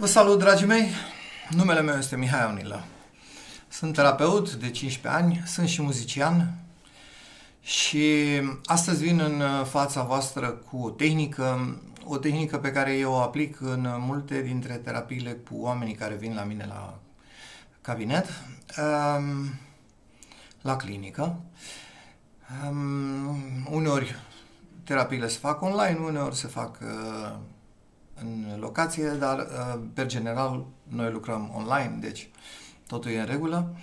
Vă salut, dragii mei! Numele meu este Mihai Onila. Sunt terapeut de 15 ani, sunt și muzician și astăzi vin în fața voastră cu o tehnică pe care eu o aplic în multe dintre terapiile cu oamenii care vin la mine la cabinet, la clinică. Uneori terapiile se fac online, uneori se fac în locație, dar pe general noi lucrăm online, deci totul e în regulă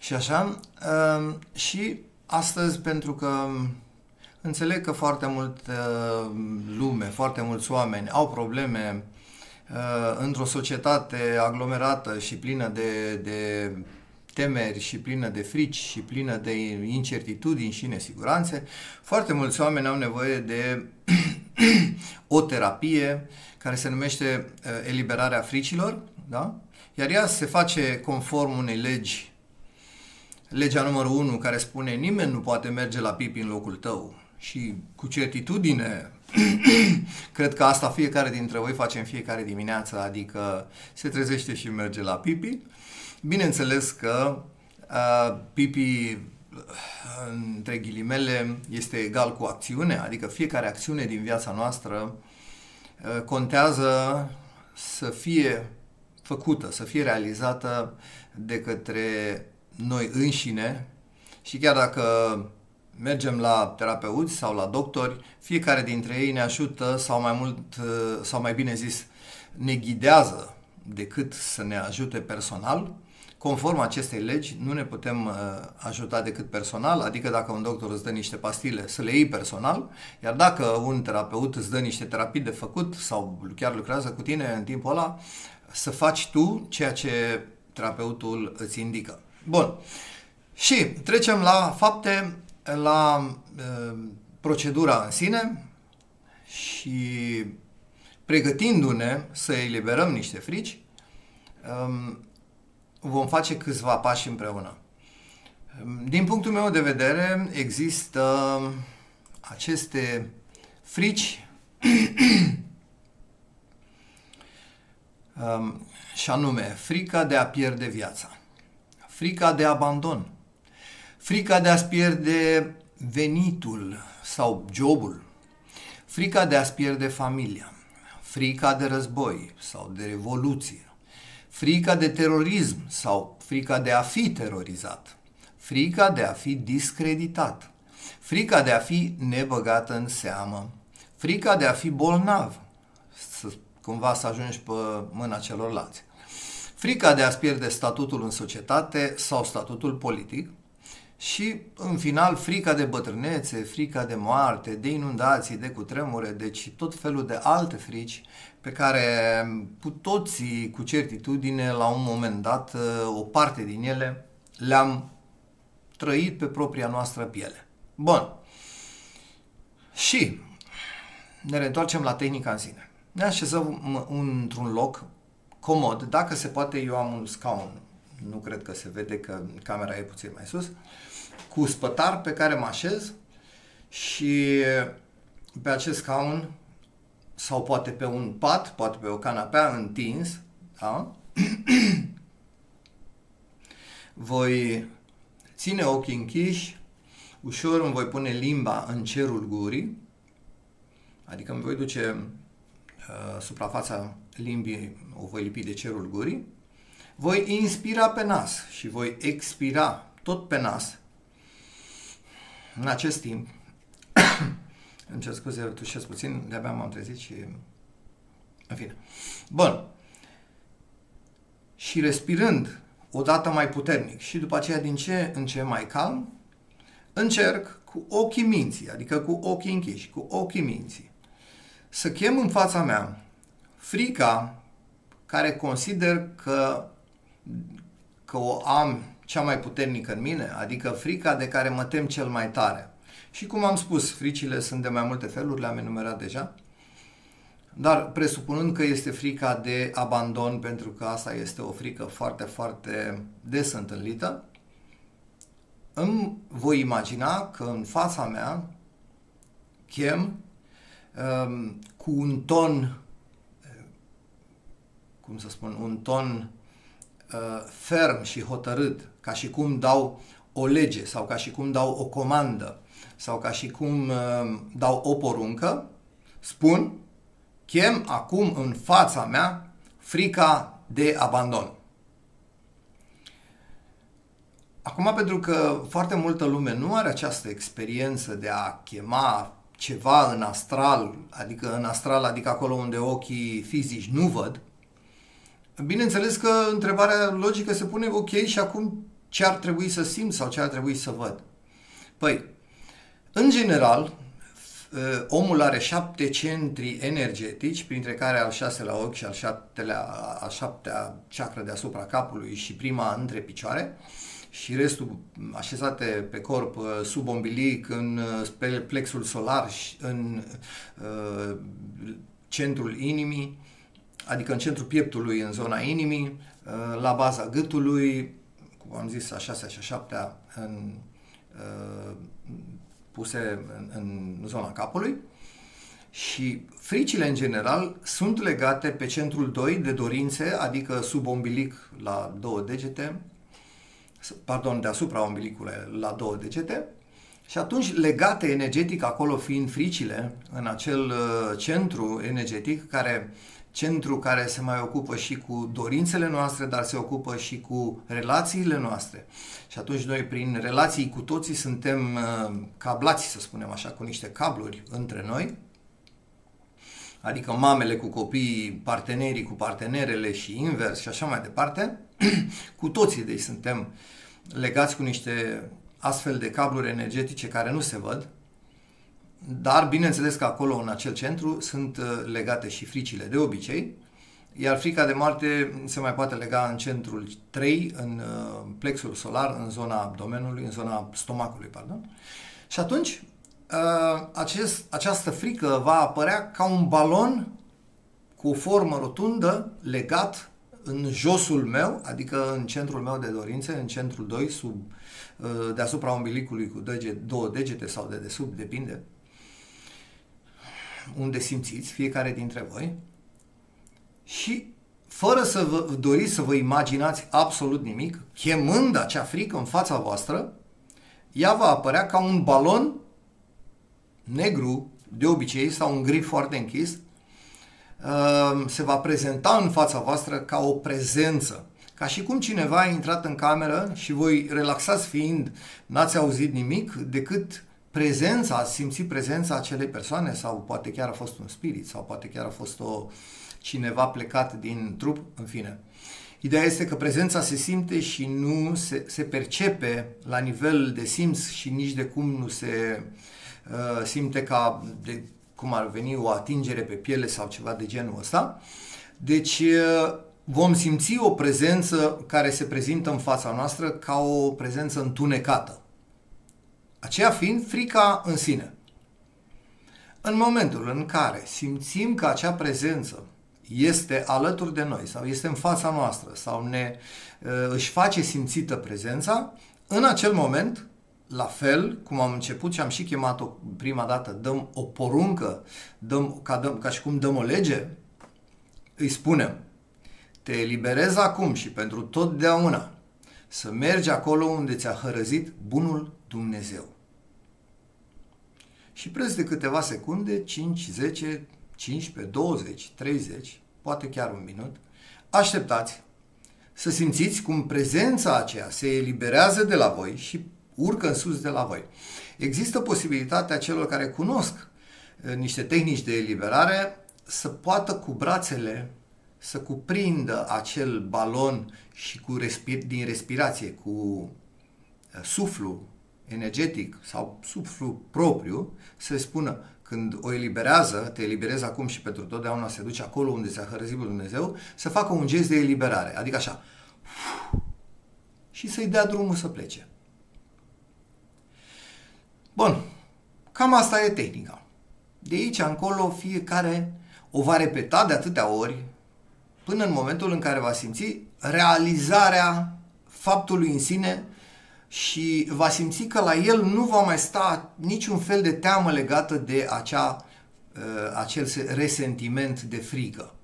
și așa. Și astăzi, pentru că înțeleg că foarte multă lume, foarte mulți oameni au probleme într-o societate aglomerată și plină de temeri și plină de frici și plină de incertitudini și nesiguranțe, foarte mulți oameni au nevoie de o terapie care se numește eliberarea fricilor, da? Iar ea se face conform unei legi, legea numărul 1, care spune: nimeni nu poate merge la pipi în locul tău. Și cu certitudine cred că asta fiecare dintre voi face în fiecare dimineață, adică se trezește și merge la pipi. Bineînțeles că pipi, între ghilimele, este egal cu acțiune, adică fiecare acțiune din viața noastră contează să fie făcută, să fie realizată de către noi înșine. Și chiar dacă mergem la terapeuți sau la doctori, fiecare dintre ei ne ajută sau mai mult, sau mai bine zis, ne ghidează decât să ne ajute personal. Conform acestei legi, nu ne putem ajuta decât personal, adică dacă un doctor îți dă niște pastile, să le iei personal, iar dacă un terapeut îți dă niște terapii de făcut sau chiar lucrează cu tine în timpul ăla, să faci tu ceea ce terapeutul îți indică. Bun. Și trecem la fapte, la procedura în sine și pregătindu-ne să eliberăm niște frici, vom face câțiva pași împreună. Din punctul meu de vedere, există aceste frici și anume frica de a pierde viața, frica de abandon, frica de a-ți pierde venitul sau jobul, frica de a-ți pierde familia, frica de război sau de revoluție, frica de terorism sau frica de a fi terorizat, frica de a fi discreditat, frica de a fi nebăgată în seamă, frica de a fi bolnav, cumva să ajungi pe mâna celorlalți, frica de a-ți pierde statutul în societate sau statutul politic și, în final, frica de bătrânețe, frica de moarte, de inundații, de cutremure, deci tot felul de alte frici pe care cu toții, cu certitudine, la un moment dat, o parte din ele le-am trăit pe propria noastră piele. Bun. Și ne reîntoarcem la tehnica în sine. Ne așezăm într-un loc comod. Dacă se poate, eu am un scaun. Nu cred că se vede, că camera e puțin mai sus, cu spătar pe care mă așez și pe acest scaun sau poate pe un pat, poate pe o canapea întins, da? Voi ține ochii închiși, ușor îmi voi pune limba în cerul gurii, adică îmi voi duce suprafața limbii, o voi lipi de cerul gurii. Voi inspira pe nas și voi expira tot pe nas. În acest timp, îmi cer scuze, tușesc puțin, de-abia m-am trezit și... În fine. Bun. Și respirând odată mai puternic și după aceea din ce în ce mai calm, încerc cu ochii minții, adică cu ochii închiși, cu ochii minții, să chem în fața mea frica care consider că o am cea mai puternică în mine, adică frica de care mă tem cel mai tare. Și cum am spus, fricile sunt de mai multe feluri, le-am enumerat deja, dar presupunând că este frica de abandon, pentru că asta este o frică foarte, foarte des întâlnită, îmi voi imagina că în fața mea chem cu un ton cum să spun, un ton ferm și hotărât, ca și cum dau o lege sau ca și cum dau o comandă sau ca și cum dau o poruncă, spun: chem acum în fața mea frica de abandon. Acum, pentru că foarte multă lume nu are această experiență de a chema ceva în astral, adică acolo unde ochii fizici nu văd, bineînțeles că întrebarea logică se pune: ok, și acum ce ar trebui să simt sau ce ar trebui să văd? Păi, în general, omul are 7 centri energetici, printre care al 6-lea ochi și a 7-a chakra deasupra capului și prima între picioare, și restul așezate pe corp, sub ombilic, în plexul solar, în centrul inimii, adică în centrul pieptului, în zona inimii, la baza gâtului, cum am zis, a 6-a și a 7-a puse în zona capului. Și fricile, în general, sunt legate pe centrul 2 de dorințe, adică sub ombilic la 2 degete, pardon, deasupra ombilicului la 2 degete, și atunci legate energetic, acolo fiind fricile, în acel centru energetic, centru care se mai ocupă și cu dorințele noastre, dar se ocupă și cu relațiile noastre. Și atunci noi, prin relații cu toții, suntem cablați, să spunem așa, cu niște cabluri între noi, adică mamele cu copiii, partenerii cu partenerele și invers și așa mai departe. Cu toții, deci, suntem legați cu niște astfel de cabluri energetice care nu se văd, dar bineînțeles că acolo, în acel centru, sunt legate și fricile de obicei, iar frica de moarte se mai poate lega în centrul 3, în plexul solar, în zona abdomenului, în zona stomacului, pardon. Și atunci această frică va apărea ca un balon cu o formă rotundă legat în josul meu, adică în centrul meu de dorințe, în centrul 2, deasupra umbilicului cu 2 degete sau de desubt, depinde unde simțiți fiecare dintre voi. Și fără să vă doriți să vă imaginați absolut nimic, chemând acea frică în fața voastră, ea va apărea ca un balon negru, de obicei, sau un grip foarte închis, se va prezenta în fața voastră ca o prezență, ca și cum cineva a intrat în cameră și voi, relaxați fiind, n-ați auzit nimic decât prezența, ați simțit prezența acelei persoane, sau poate chiar a fost un spirit, sau poate chiar a fost cineva plecat din trup, în fine. Ideea este că prezența se simte și nu se percepe la nivel de simț și nici de cum nu se simte ca de cum ar veni o atingere pe piele sau ceva de genul ăsta. Deci vom simți o prezență care se prezintă în fața noastră ca o prezență întunecată, aceea fiind frica în sine. În momentul în care simțim că acea prezență este alături de noi sau este în fața noastră sau își face simțită prezența, în acel moment, la fel cum am început și am și chemat-o prima dată, dăm o poruncă, ca și cum dăm o lege, îi spunem: te eliberez acum și pentru totdeauna să mergi acolo unde ți-a hărăzit bunul Dumnezeu. Și preț de câteva secunde, 5, 10, 15, 20, 30, poate chiar un minut, așteptați să simțiți cum prezența aceea se eliberează de la voi și urcă în sus de la voi. Există posibilitatea celor care cunosc niște tehnici de eliberare să poată cu brațele să cuprindă acel balon și din respirație, cu suflu energetic sau suflu propriu, să spună când o eliberează: te eliberezi acum și pentru totdeauna se duce acolo unde ți-a hărăzit Dumnezeu, să facă un gest de eliberare, adică așa, și să-i dea drumul să plece. Bun, cam asta e tehnica. De aici încolo fiecare o va repeta de atâtea ori până în momentul în care va simți realizarea faptului în sine și va simți că la el nu va mai sta niciun fel de teamă legată de acel resentiment de frică.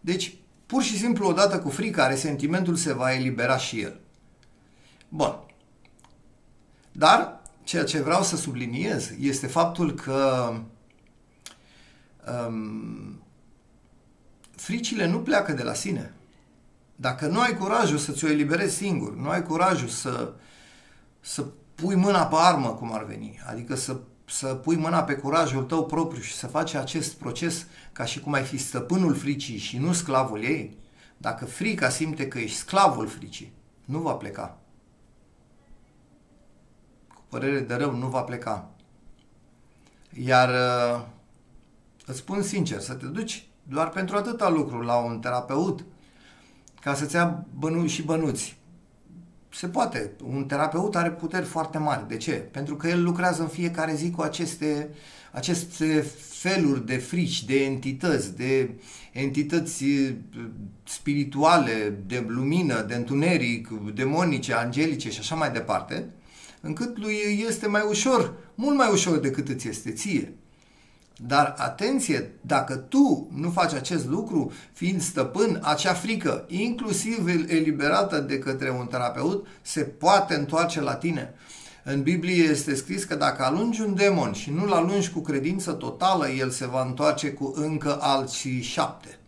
Deci Pur și simplu, odată cu frica, resentimentul se va elibera și el. Bun. Dar ceea ce vreau să subliniez este faptul că fricile nu pleacă de la sine. Dacă nu ai curajul să ți-o eliberezi singur, nu ai curajul să pui mâna pe armă, cum ar veni, adică să pui mâna pe curajul tău propriu și să faci acest proces ca și cum ai fi stăpânul fricii și nu sclavul ei, dacă frica simte că ești sclavul fricii, nu va pleca. Cu părere de rău, nu va pleca. Iar îți spun sincer, să te duci doar pentru atâta lucru la un terapeut, ca să-ți ia bănuți. Se poate. Un terapeut are puteri foarte mari. De ce? Pentru că el lucrează în fiecare zi cu aceste feluri de frici, de entități spirituale, de lumină, de întuneric, demonice, angelice și așa mai departe, încât lui este mai ușor, mult mai ușor decât îți este ție. Dar atenție, dacă tu nu faci acest lucru, fiind stăpân, acea frică, inclusiv eliberată de către un terapeut, se poate întoarce la tine. În Biblie este scris că dacă alungi un demon și nu-l alungi cu credință totală, el se va întoarce cu încă alții 7.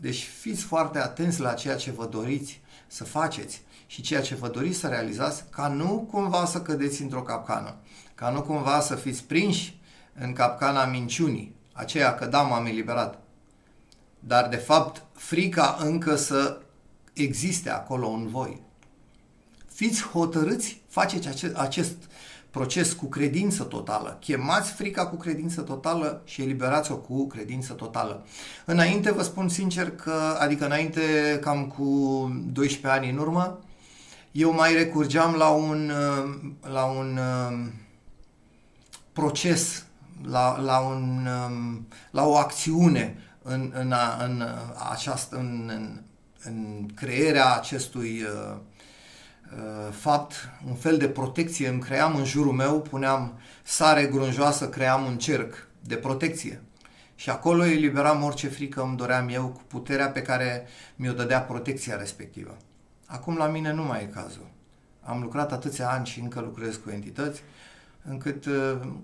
Deci fiți foarte atenți la ceea ce vă doriți să faceți și ceea ce vă doriți să realizați, ca nu cumva să cădeți într-o capcană, ca nu cumva să fiți prinși în capcana minciunii, aceea că da, m-am eliberat. Dar de fapt frica încă să existe acolo în voi. Fiți hotărâți, faceți acest proces cu credință totală. Chemați frica cu credință totală și eliberați-o cu credință totală. Înainte, vă spun sincer că, adică înainte, cam cu 12 ani în urmă, eu mai recurgeam la un proces, la o acțiune în crearea acestui fapt, un fel de protecție îmi cream în jurul meu, puneam sare grunjoasă, cream un cerc de protecție și acolo eliberam orice frică îmi doream eu cu puterea pe care mi-o dădea protecția respectivă. Acum la mine nu mai e cazul. Am lucrat atâția ani și încă lucrez cu entități, încât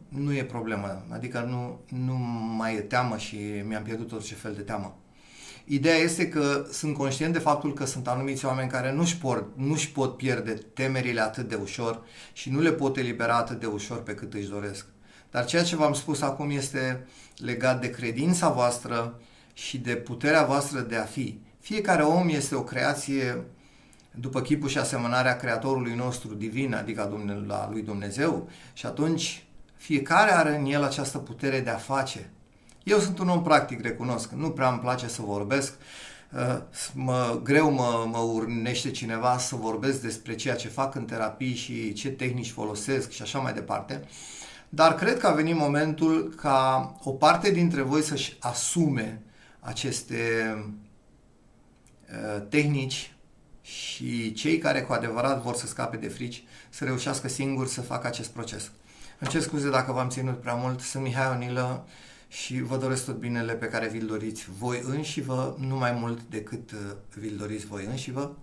nu e problemă, adică nu mai e teamă și mi-am pierdut orice fel de teamă. Ideea este că sunt conștient de faptul că sunt anumiți oameni care nu-și pot pierde temerile atât de ușor și nu le pot elibera atât de ușor pe cât își doresc. Dar ceea ce v-am spus acum este legat de credința voastră și de puterea voastră de a fi. Fiecare om este o creație după chipul și asemănarea Creatorului nostru divin, adică a lui Dumnezeu, și atunci fiecare are în el această putere de a face. Eu sunt un om practic, recunosc, nu prea îmi place să vorbesc, greu mă urnește cineva să vorbesc despre ceea ce fac în terapii și ce tehnici folosesc și așa mai departe, dar cred că a venit momentul ca o parte dintre voi să-și asume aceste tehnici și cei care cu adevărat vor să scape de frici să reușească singuri să facă acest proces. Îmi cer scuze dacă v-am ținut prea mult, sunt Mihai Onila și vă doresc tot binele pe care vi-l doriți voi înșivă, nu mai mult decât vi-l doriți voi înșivă,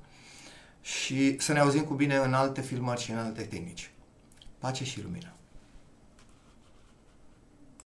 și să ne auzim cu bine în alte filmări și în alte tehnici. Pace și lumină!